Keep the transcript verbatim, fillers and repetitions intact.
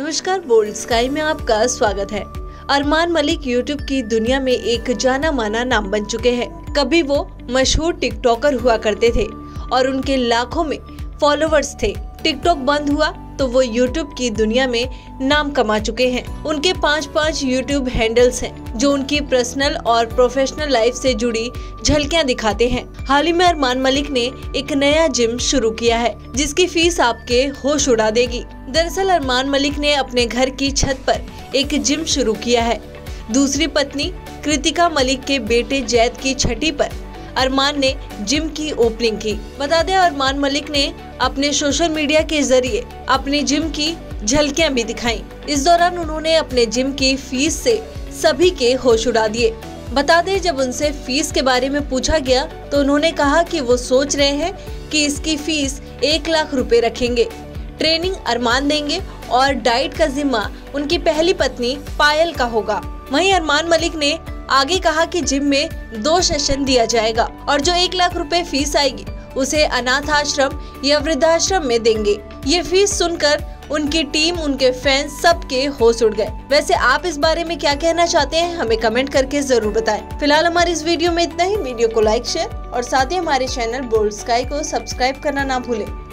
नमस्कार, bold sky में आपका स्वागत है। अरमान मलिक यूट्यूब की दुनिया में एक जाना माना नाम बन चुके हैं। कभी वो मशहूर टिकटॉकर हुआ करते थे और उनके लाखों में फॉलोवर्स थे। टिकटॉक बंद हुआ तो वो यूट्यूब की दुनिया में नाम कमा चुके हैं। उनके पाँच पाँच यूट्यूब हैंडल्स हैं, जो उनकी पर्सनल और प्रोफेशनल लाइफ से जुड़ी झलकियां दिखाते हैं। हाल ही में अरमान मलिक ने एक नया जिम शुरू किया है, जिसकी फीस आपके होश उड़ा देगी। दरअसल अरमान मलिक ने अपने घर की छत पर एक जिम शुरू किया है। दूसरी पत्नी कृतिका मलिक के बेटे जैद की छठी पर अरमान ने जिम की ओपनिंग की। बता दें, अरमान मलिक ने अपने सोशल मीडिया के जरिए अपने जिम की झलकियां भी दिखाई। इस दौरान उन्होंने अपने जिम की फीस से सभी के होश उड़ा दिए। बता दें, जब उनसे फीस के बारे में पूछा गया तो उन्होंने कहा कि वो सोच रहे हैं कि इसकी फीस एक लाख रुपए रखेंगे, ट्रेनिंग अरमान देंगे और डाइट का जिम्मा उनकी पहली पत्नी पायल का होगा। वहीं अरमान मलिक ने आगे कहा कि जिम में दो सेशन दिया जाएगा और जो एक लाख रुपए फीस आएगी उसे अनाथ आश्रम या वृद्धाश्रम में देंगे। ये फीस सुनकर उनकी टीम, उनके फैंस सबके होश उड़ गए। वैसे आप इस बारे में क्या कहना चाहते हैं, हमें कमेंट करके जरूर बताएं। फिलहाल हमारे इस वीडियो में इतना ही। वीडियो को लाइक, शेयर और साथ ही हमारे चैनल बोल्ड स्काई को सब्सक्राइब करना ना भूलें।